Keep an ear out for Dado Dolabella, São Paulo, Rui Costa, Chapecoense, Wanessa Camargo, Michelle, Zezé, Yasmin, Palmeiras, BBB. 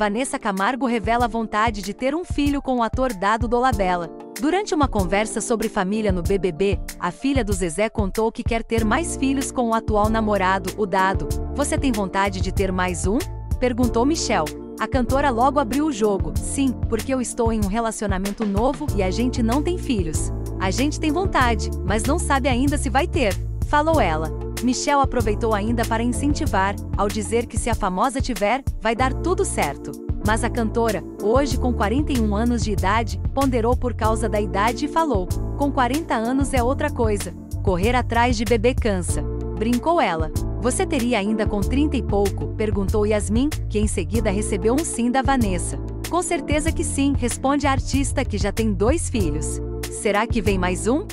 Wanessa Camargo revela a vontade de ter um filho com o ator Dado Dolabella. Durante uma conversa sobre família no BBB, a filha do Zezé contou que quer ter mais filhos com o atual namorado, o Dado. "Você tem vontade de ter mais um?", perguntou Michelle. A cantora logo abriu o jogo. "Sim, porque eu estou em um relacionamento novo e a gente não tem filhos. A gente tem vontade, mas não sabe ainda se vai ter", falou ela. Michelle aproveitou ainda para incentivar, ao dizer que se a famosa tiver, vai dar tudo certo. Mas a cantora, hoje com 41 anos de idade, ponderou por causa da idade e falou: "Com 40 anos é outra coisa. Correr atrás de bebê cansa", brincou ela. "Você teria ainda com 30 e pouco?", perguntou Yasmin, que em seguida recebeu um sim da Wanessa. "Com certeza que sim", responde a artista, que já tem 2 filhos. "Será que vem mais um?",